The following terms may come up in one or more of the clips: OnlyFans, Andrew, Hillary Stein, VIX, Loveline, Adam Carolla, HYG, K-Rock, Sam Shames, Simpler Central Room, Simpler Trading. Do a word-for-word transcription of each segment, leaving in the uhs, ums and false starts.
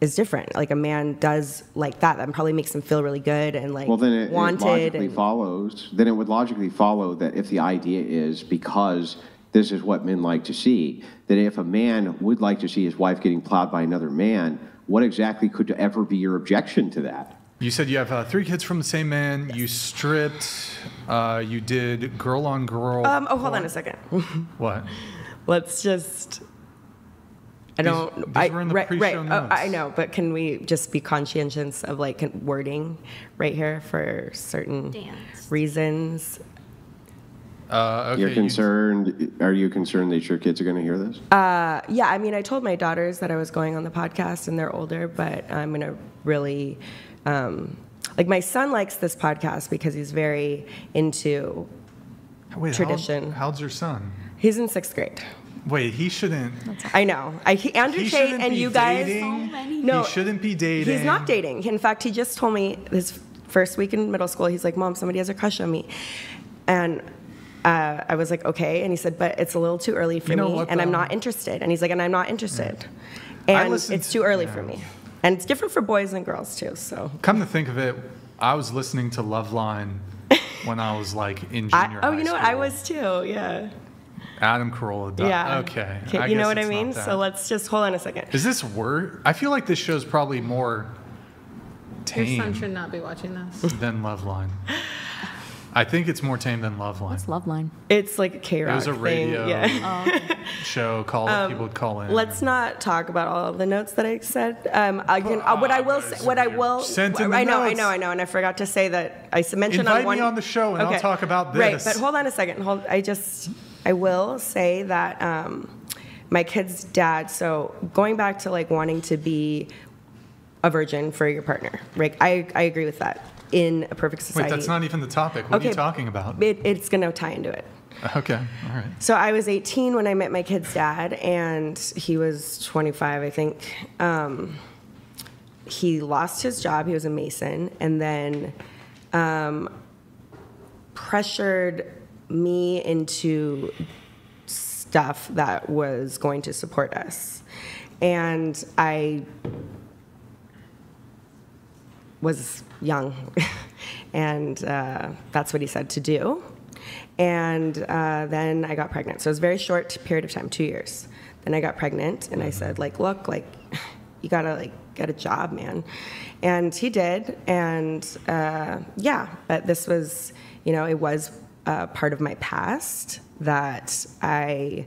is different. Like a man does like that. That probably makes them feel really good and like well, then it, wanted. It logically and, follows. Then it would logically follow that if the idea is because this is what men like to see, that if a man would like to see his wife getting plowed by another man, what exactly could ever be your objection to that? You said you have uh, three kids from the same man. Yes. You stripped. Uh, you did girl on girl. Um, oh, hold on a second. What? Let's just. I don't. These, these I, were in the right, pre-show right, notes. Uh, I know, but can we just be conscientious of like wording right here for certain Dance. reasons? Uh, okay, You're concerned. You are you concerned that your kids are going to hear this? Uh, yeah, I mean, I told my daughters that I was going on the podcast, and they're older, but I'm going to really, um, like, my son likes this podcast because he's very into Wait, tradition. How, how old's your son? He's in sixth grade. Wait, he shouldn't. I know. I, he, Andrew he Tate and you guys. Dating. So no, he shouldn't be dating. He's not dating. In fact, he just told me this first week in middle school. He's like, "Mom, somebody has a crush on me," and. Uh, I was like, okay. And he said, but it's a little too early for you know me, what, and I'm not interested. And he's like, and I'm not interested. And it's too early to, yeah. for me. And it's different for boys and girls, too. So come to think of it, I was listening to Loveline when I was, like, in junior I, high Oh, you know school. What? I was, too. Yeah. Adam Carolla died. Yeah. Okay. okay. You know what I mean? So let's just hold on a second. Is this word? I feel like this show's probably more tame. Your son should not be watching this. Than Loveline. I think it's more tame than Loveline. What's Loveline? It's like a K-Rock It was a radio thing. Yeah. Oh, okay. show call um, people would call in. Let's not talk about all the notes that I said. Um, I can. Uh, what I will. Say, what I will. Sent in the I know. Notes. I know. I know. And I forgot to say that I mentioned Invite on one. Invite me on the show, and okay. I'll talk about this. Right, but hold on a second. Hold. I just. I will say that um, my kid's dad. So going back to like wanting to be a virgin for your partner. Right. I I agree with that. In a perfect society. Wait, that's not even the topic. What okay, are you talking about? It, it's going to tie into it. Okay, all right. So I was eighteen when I met my kid's dad, and he was twenty-five, I think. Um, he lost his job. He was a mason, and then um, pressured me into stuff that was going to support us. And I was young, and uh, that's what he said to do. And uh, then I got pregnant. So it was a very short period of time, two years. Then I got pregnant, and I said, like, look, like, you gotta like get a job, man. And he did, and uh, yeah. But this was, you know, it was uh, part of my past that I,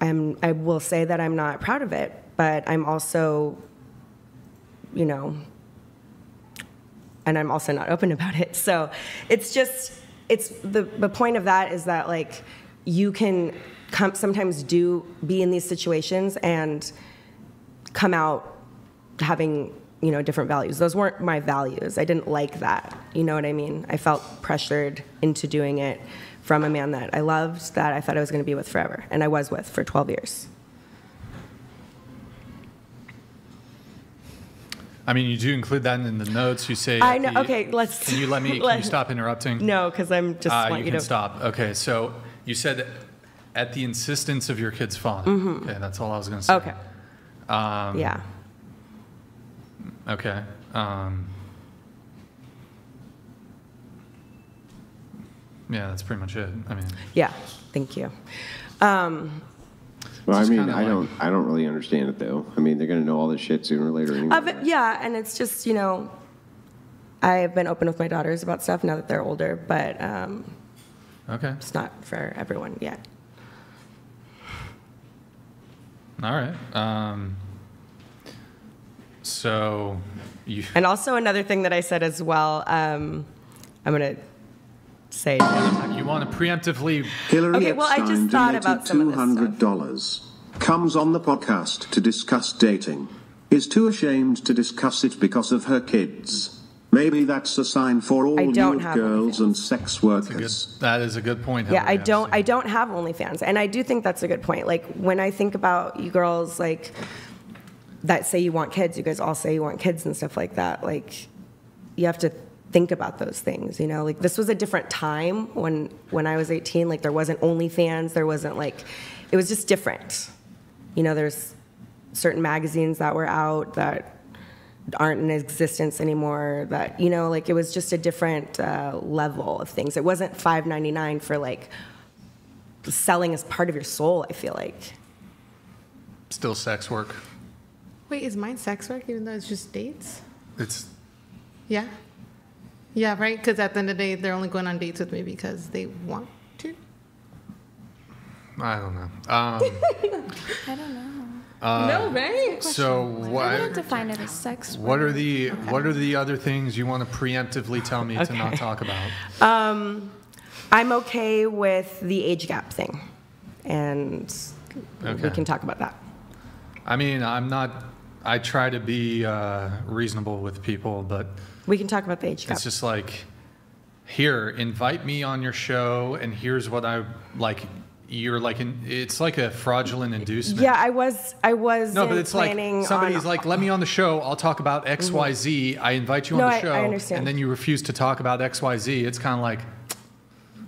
I'm, I will say that I'm not proud of it, but I'm also, you know. And I'm also not open about it. So it's just, it's the, the point of that is that like you can come, sometimes do be in these situations and come out having, you know, different values. Those weren't my values. I didn't like that. You know what I mean? I felt pressured into doing it from a man that I loved, that I thought I was going to be with forever. And I was with for twelve years. I mean, you do include that in the notes. You say, I know. The, okay, let's. Can you let me? Can you stop interrupting? No, because I'm just. Uh, want you, you can to stop. Okay, so you said, at the insistence of your kid's father. Mm-hmm. Okay, that's all I was going to say. Okay. Um, yeah. Okay. Um, yeah, that's pretty much it. I mean. Yeah. Thank you. Um, Well, I mean, I like, don't, I don't really understand it though. I mean, they're gonna know all this shit sooner or later. Anyway. Uh, but, yeah, and it's just, you know, I've been open with my daughters about stuff now that they're older, but um, okay, it's not for everyone yet. All right. Um, so, you and also another thing that I said as well. Um, I'm gonna. Say you want to preemptively. Hillary okay, well, Stein I just thought about some of this stuff. Comes on the podcast to discuss dating. Is too ashamed to discuss it because of her kids. Maybe that's a sign for all you girls and sex workers. Good, that is a good point. Hillary. Yeah, I don't. I don't have OnlyFans, and I do think that's a good point. Like when I think about you girls, like that say you want kids. You guys all say you want kids and stuff like that. Like you have to. Think about those things, you know, like this was a different time when when I was eighteen, like there wasn't OnlyFans, there wasn't like, it was just different. You know, there's certain magazines that were out that aren't in existence anymore, that, you know, like, it was just a different uh, level of things. It wasn't five ninety-nine for, like, selling as part of your soul, I feel like. Still sex work. Wait, is mine sex work, even though it's just dates? It's... Yeah. Yeah, right? Because at the end of the day, they're only going on dates with me because they want to. I don't know. Um, I don't know. Uh, no, right? So what? I don't define it as sex. What are the okay. What are the other things you want to preemptively tell me okay. to not talk about? Um, I'm okay with the age gap thing, and okay. we can talk about that. I mean, I'm not. I try to be uh, reasonable with people, but we can talk about the age gap. It's just like, here, invite me on your show, and here's what I like. You're like, in, it's like a fraudulent inducement. Yeah, I was, I was. No, but it's like somebody's on, like, let me on the show. I'll talk about X, mm-hmm. Y, Z. I invite you no, on the I, show, I understand. And then you refuse to talk about X, Y, Z. It's kind of like,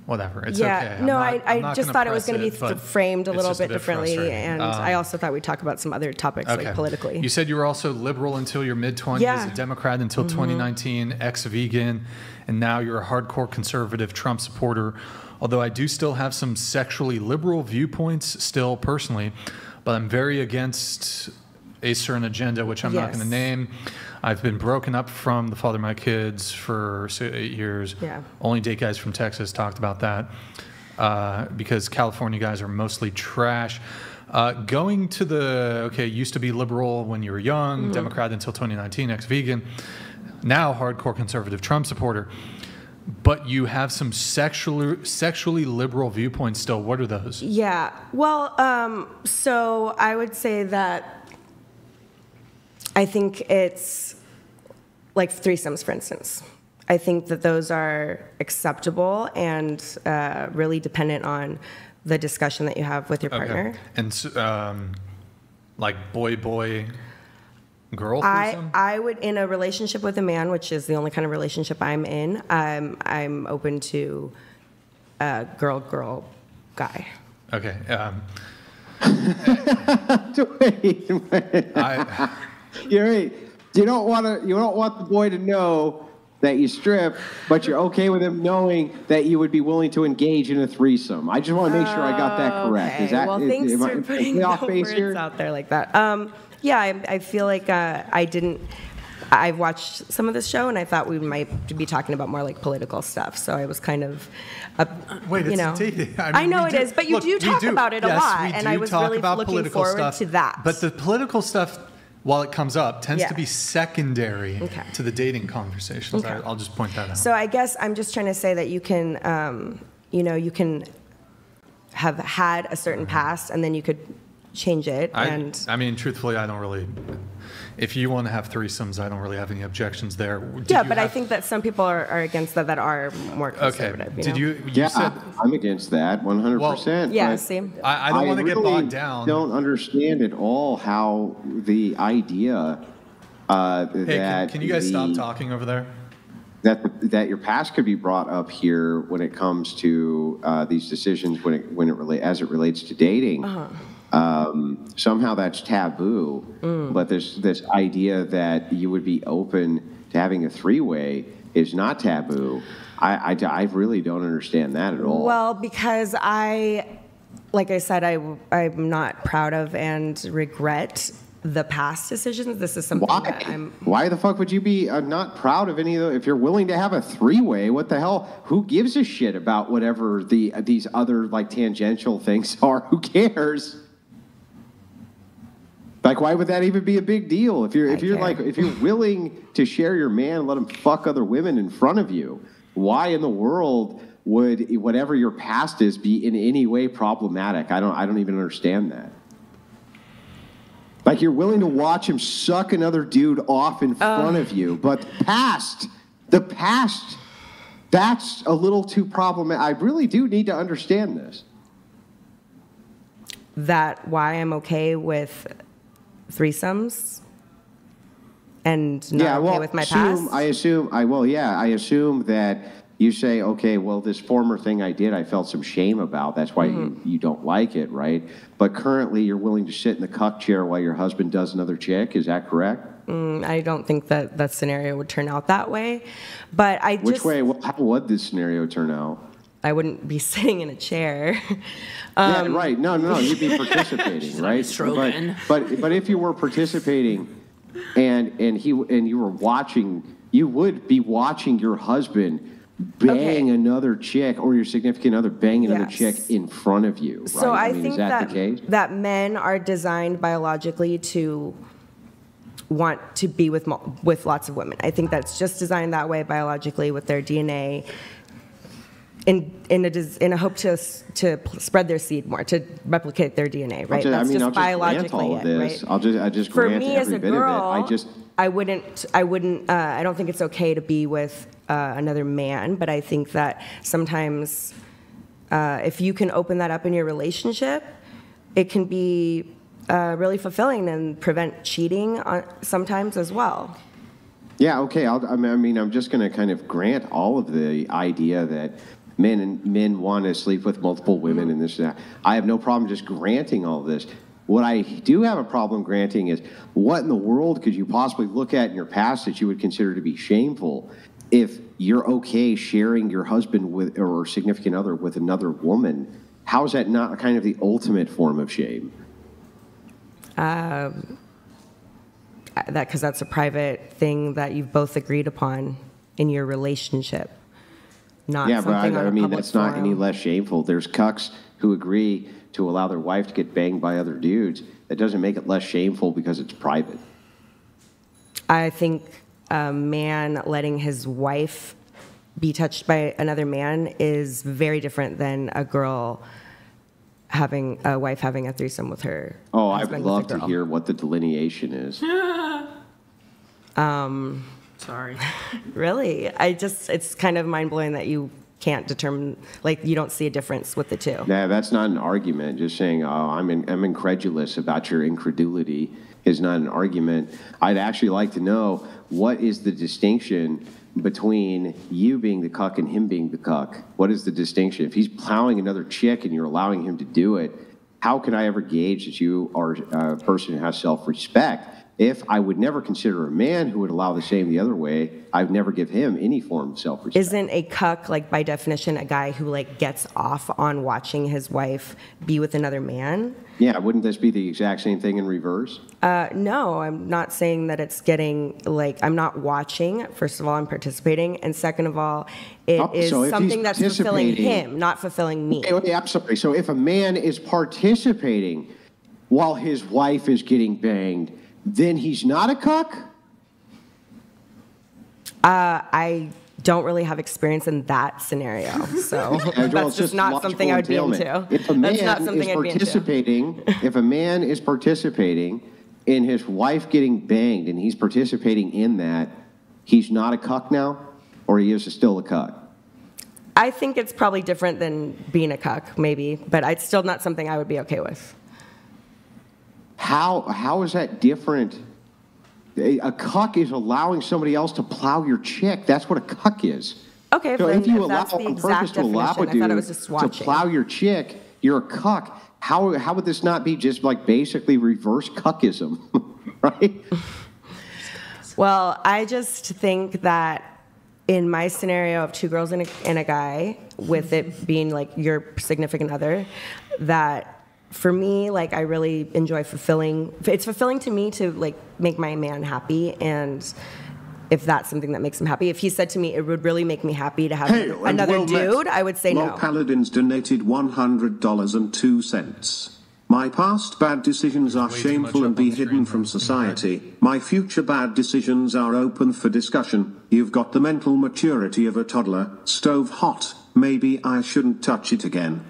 whatever. It's yeah. okay. I'm no, not, I, I just thought it was going to be it, framed a little bit, a bit differently, and um, I also thought we'd talk about some other topics, okay. like politically. You said you were also liberal until your mid twenties, yeah. a Democrat until mm-hmm. twenty nineteen, ex-vegan, and now you're a hardcore conservative Trump supporter. Although I do still have some sexually liberal viewpoints still personally, but I'm very against a certain agenda, which I'm yes. not going to name. I've been broken up from the father of my kids for eight years. Yeah. Only date guys from Texas talked about that uh, because California guys are mostly trash. Uh, going to the, okay, used to be liberal when you were young, mm-hmm. Democrat until twenty nineteen, ex-vegan, now hardcore conservative Trump supporter. But you have some sexually, sexually liberal viewpoints still. What are those? Yeah. Well, um, so I would say that I think it's like threesomes, for instance. I think that those are acceptable and uh, really dependent on the discussion that you have with your partner. Okay. And um, like boy-boy... Girl threesome? I, I would, in a relationship with a man, which is the only kind of relationship I'm in, um, I'm open to uh, girl, girl, guy. Okay. Um, wait, wait. I, You're right. You don't want to. You don't want the boy to know that you strip, but you're okay with him knowing that you would be willing to engage in a threesome. I just want to make sure I got that correct. Okay. Is that, well, is, thanks am, for am, putting the words here? out there like that. Um, yeah, I, I feel like uh, I didn't, I watched some of this show and I thought we might be talking about more like political stuff. So I was kind of, uh, Wait, you it's know. Dating. I, mean, I know it do, is, but you look, do talk do, about it a yes, lot. And I was really looking forward stuff, to that. But the political stuff, while it comes up, tends yeah. to be secondary okay. to the dating conversations. Okay. I, I'll just point that out. So I guess I'm just trying to say that you can, um, you know, you can have had a certain mm-hmm. past and then you could change it. I, and I mean, truthfully, I don't really, if you want to have threesomes, I don't really have any objections there. Did yeah, but have, I think that some people are, are against that that are more conservative. Okay. You Did know? you, you yeah, said, I'm against that one hundred percent. Well, yeah, same. I, I don't I want to really get bogged down. I don't understand at all how the idea uh, hey, that. Can, can you guys the, stop talking over there? That, the, that your past could be brought up here when it comes to uh, these decisions when it, when it rela as it relates to dating. Uh-huh. Um, somehow that's taboo, mm. but this this idea that you would be open to having a three-way is not taboo. I, I, I really don't understand that at all. Well, because I, like I said, I, I'm not proud of and regret the past decisions. This is something Why? that I'm... Why the fuck would you be uh, not proud of any of those? If you're willing to have a three-way, what the hell? Who gives a shit about whatever the uh, these other, like, tangential things are? Who cares? Like, why would that even be a big deal? If you're, if you're like, if you're willing to share your man, let him fuck other women in front of you. Why in the world would whatever your past is be in any way problematic? I don't, I don't even understand that. Like, you're willing to watch him suck another dude off in front um. of you, but the past, the past, that's a little too problematic. I really do need to understand this. That's why I'm okay with threesomes and not yeah, well, okay with my assume, past? I assume, I well, yeah, I assume that you say, okay, well, this former thing I did, I felt some shame about. That's why mm-hmm. you, you don't like it, right? But currently, you're willing to sit in the cuck chair while your husband does another chick. Is that correct? Mm, I don't think that that scenario would turn out that way. But I Which just, way? Well, how would this scenario turn out? I wouldn't be sitting in a chair. um, yeah, right. No, no, no. You'd be participating, right? But, but but if you were participating, and and he and you were watching, you would be watching your husband bang okay. another chick, or your significant other bang yes. another chick in front of you. Right? So I, I mean, think is that that, the case? that men are designed biologically to want to be with with lots of women. I think that's just designed that way biologically with their D N A. In, in, a, in a hope to, to spread their seed more, to replicate their D N A, right? I'll just, That's I mean, just I'll biologically just it, right? I'll just, I just For grant me every as a bit girl, of it. I just, I wouldn't, I wouldn't, uh, I don't think it's okay to be with uh, another man, but I think that sometimes uh, if you can open that up in your relationship, it can be uh, really fulfilling and prevent cheating on, sometimes as well. Yeah, okay, I'll, I mean, I'm just gonna kind of grant all of the idea that Men and men want to sleep with multiple women and this and that. I have no problem just granting all this. What I do have a problem granting is what in the world could you possibly look at in your past that you would consider to be shameful if you're okay sharing your husband with or significant other with another woman? How is that not kind of the ultimate form of shame? Um, that because that's a private thing that you've both agreed upon in your relationship. Not yeah, but I, I mean, that's forum. not any less shameful. There's cucks who agree to allow their wife to get banged by other dudes. That doesn't make it less shameful because it's private. I think a man letting his wife be touched by another man is very different than a girl having a wife having a threesome with her. Oh, I would love to hear what the delineation is. um... Sorry. Really? I just, it's kind of mind-blowing that you can't determine, like, you don't see a difference with the two. Yeah, that's not an argument. Just saying, oh, I'm, in, I'm incredulous about your incredulity is not an argument. I'd actually like to know what is the distinction between you being the cuck and him being the cuck? What is the distinction? If he's plowing another chick and you're allowing him to do it, how can I ever gauge that you are a person who has self-respect? If I would never consider a man who would allow the same the other way, I would never give him any form of self-respect. Isn't a cuck, like, by definition, a guy who, like, gets off on watching his wife be with another man? Yeah, wouldn't this be the exact same thing in reverse? Uh, no, I'm not saying that it's getting, like, I'm not watching. First of all, I'm participating. And second of all, it oh, is so something that's fulfilling him, not fulfilling me. Okay, okay, I'm sorry. So if a man is participating while his wife is getting banged, then he's not a cuck? Uh, I don't really have experience in that scenario, so that's well, just, just not something I would be into. If a man that's not something is I'd participating, if a man is participating in his wife getting banged and he's participating in that, he's not a cuck now, or he is still a cuck? I think it's probably different than being a cuck, maybe, but it's still not something I would be okay with. How, how is that different? A, a cuck is allowing somebody else to plow your chick. That's what a cuck is. Okay, so if you allow on purpose to allow a dude to plow your chick, you're a cuck. How, how would this not be just like basically reverse cuckism, right? Well, I just think that in my scenario of two girls and a, and a guy, with it being like your significant other, that... For me, like, I really enjoy fulfilling. It's fulfilling to me to, like, make my man happy, and if that's something that makes him happy. If he said to me, it would really make me happy to have hey, another well dude, met. I would say Lol no. Paladins donated one hundred dollars and two cents. My past bad decisions are shameful and be hidden from society. My future bad decisions are open for discussion. You've got the mental maturity of a toddler. Stove hot. Maybe I shouldn't touch it again.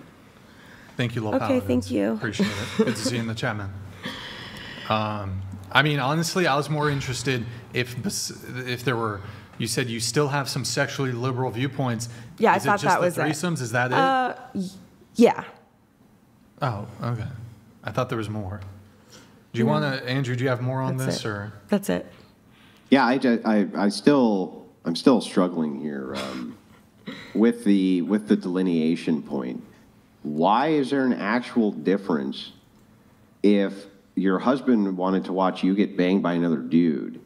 Thank you, Lil Okay, Paladins. Thank you. Appreciate it. Good to see you in the chat, man. Um, I mean, honestly, I was more interested if if there were. You said you still have some sexually liberal viewpoints. Yeah, Is I thought that was it. Is it just the threesomes? Is that it? Uh, yeah. Oh, okay. I thought there was more. Do you mm-hmm. want to, Andrew? Do you have more on That's this, it. or That's it. Yeah, I, I I still I'm still struggling here. Um, with the with the delineation point, why is there an actual difference if your husband wanted to watch you get banged by another dude?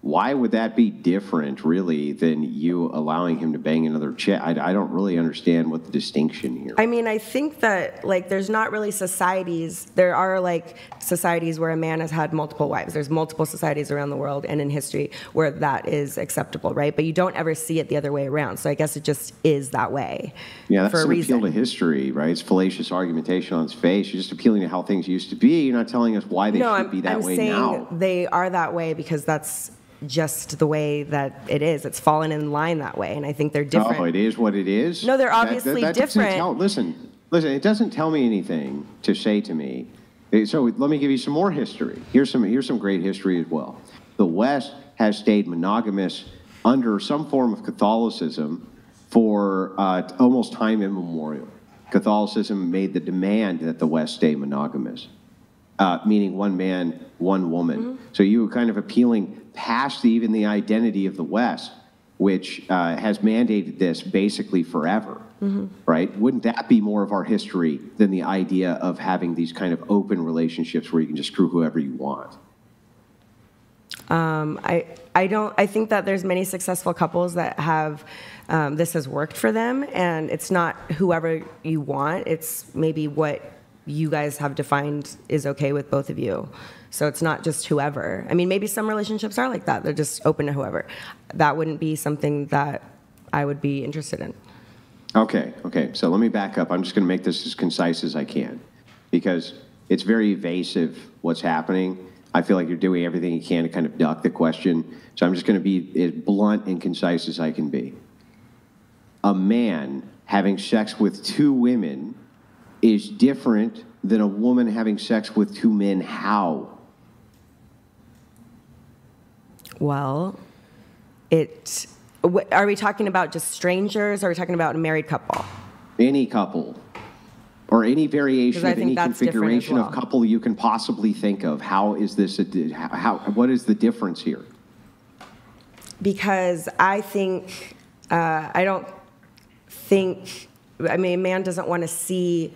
Why would that be different, really, than you allowing him to bang another chick? I, I don't really understand what the distinction here. I mean, I think that, like, there's not really societies. There are, like, societies where a man has had multiple wives. There's multiple societies around the world and in history where that is acceptable, right? But you don't ever see it the other way around. So I guess it just is that way. Yeah, that's for an appeal to history, right? It's fallacious argumentation on its face. You're just appealing to how things used to be. You're not telling us why they no, should I'm, be that I'm way now. No, I'm saying they are that way because that's just the way that it is. It's fallen in line that way, and I think they're different. Oh, it is what it is? No, they're obviously that, that, that different. Tell, listen, listen, it doesn't tell me anything to say to me. So let me give you some more history. Here's some, here's some great history as well. The West has stayed monogamous under some form of Catholicism for uh, almost time immemorial. Catholicism made the demand that the West stay monogamous. Uh, meaning one man, one woman. Mm-hmm. So you were kind of appealing past the, even the identity of the West, which uh, has mandated this basically forever, mm-hmm. right? Wouldn't that be more of our history than the idea of having these kind of open relationships where you can just screw whoever you want? Um, I, I don't, I think that there's many successful couples that have, um, this has worked for them, and it's not whoever you want, it's maybe what you guys have defined is okay with both of you. So it's not just whoever. I mean, maybe some relationships are like that. They're just open to whoever. That wouldn't be something that I would be interested in. Okay, okay. So let me back up. I'm just going to make this as concise as I can because it's very evasive what's happening. I feel like you're doing everything you can to kind of duck the question. So I'm just going to be as blunt and concise as I can be. A man having sex with two women is different than a woman having sex with two men. How? Well, it... Are we talking about just strangers? Or are we talking about a married couple? Any couple. Or any variation of any configuration well. of couple you can possibly think of. How is this... A, how? What is the difference here? Because I think... Uh, I don't think... I mean, a man doesn't want to see,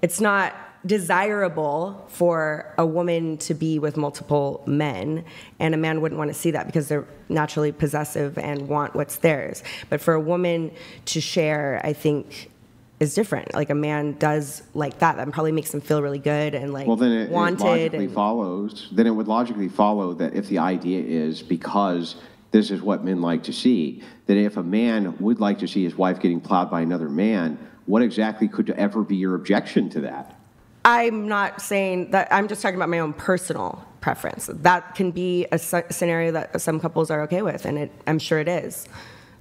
it's not desirable for a woman to be with multiple men, and a man wouldn't want to see that because they're naturally possessive and want what's theirs. But for a woman to share, I think, is different. Like, a man does like that. That probably makes them feel really good and, like, well, then it, wanted. It logically and, follows, then it would logically follow that if the idea is because this is what men like to see, that if a man would like to see his wife getting plowed by another man, what exactly could ever be your objection to that? I'm not saying that. I'm just talking about my own personal preference. That can be a scenario that some couples are okay with, and it, I'm sure it is.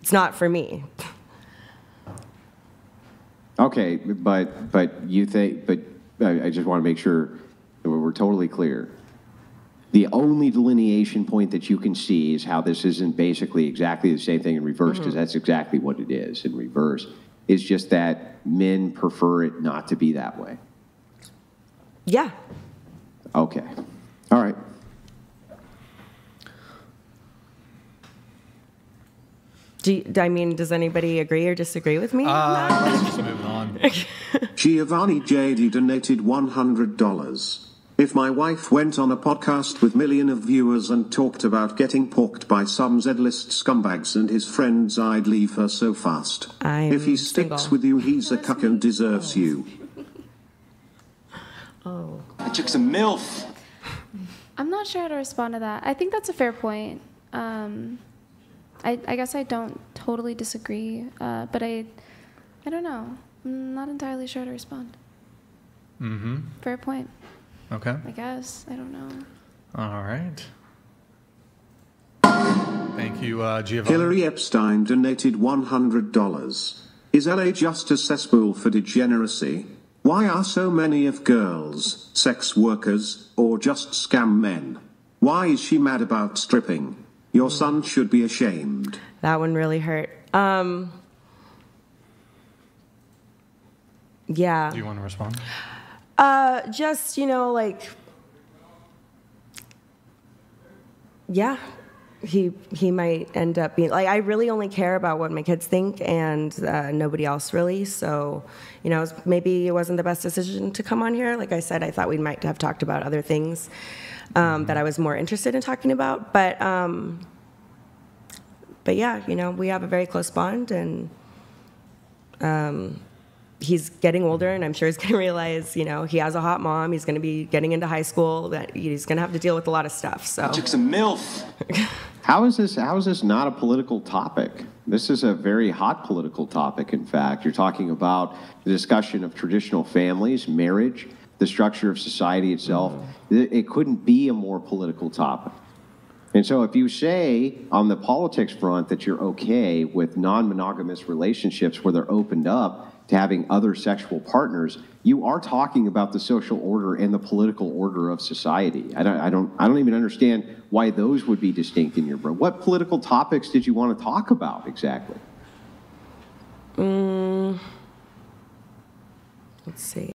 It's not for me. Okay, but but you think, but I just want to make sure that we're totally clear. The only delineation point that you can see is how this isn't basically exactly the same thing in reverse, because mm-hmm. that's exactly what it is in reverse. It's just that men prefer it not to be that way. Yeah. Okay. All right. Do you, I mean, does anybody agree or disagree with me? Uh, no. Let's just move on. Giovanni J D donated one hundred dollars. If my wife went on a podcast with millions of viewers and talked about getting porked by some Z-list scumbags and his friends, I'd leave her so fast. I'm if he sticks single. with you, he's a cuck and deserves you. Oh. I took some M I L F. I'm not sure how to respond to that. I think that's a fair point. Um, I, I guess I don't totally disagree, uh, but I, I don't know. I'm not entirely sure how to respond. Mm-hmm. Fair point. Okay. I guess. I don't know. All right. Thank you, uh, Giovanni. Hillary Epstein donated one hundred dollars. Is L A just a cesspool for degeneracy? Why are so many of girls sex workers or just scam men? Why is she mad about stripping? Your son should be ashamed. That one really hurt. Um, yeah. Do you want to respond? Uh, just, you know, like, yeah, he he might end up being like, I really only care about what my kids think and uh, nobody else really. So, you know, it was, maybe it wasn't the best decision to come on here. Like I said, I thought we might have talked about other things um, that I was more interested in talking about. But um, but yeah, you know, we have a very close bond, and um, he's getting older, and I'm sure he's gonna realize, you know, he has a hot mom. He's gonna be getting into high school. That he's gonna have to deal with a lot of stuff. So took some M I L F. How is this? How is this not a political topic? This is a very hot political topic. In fact, you're talking about the discussion of traditional families, marriage, the structure of society itself. Mm-hmm. It couldn't be a more political topic. And so if you say on the politics front that you're okay with non-monogamous relationships where they're opened up to having other sexual partners, you are talking about the social order and the political order of society. I don't, I don't, I don't even understand why those would be distinct in your brain. What political topics did you want to talk about exactly? Mm, let's see.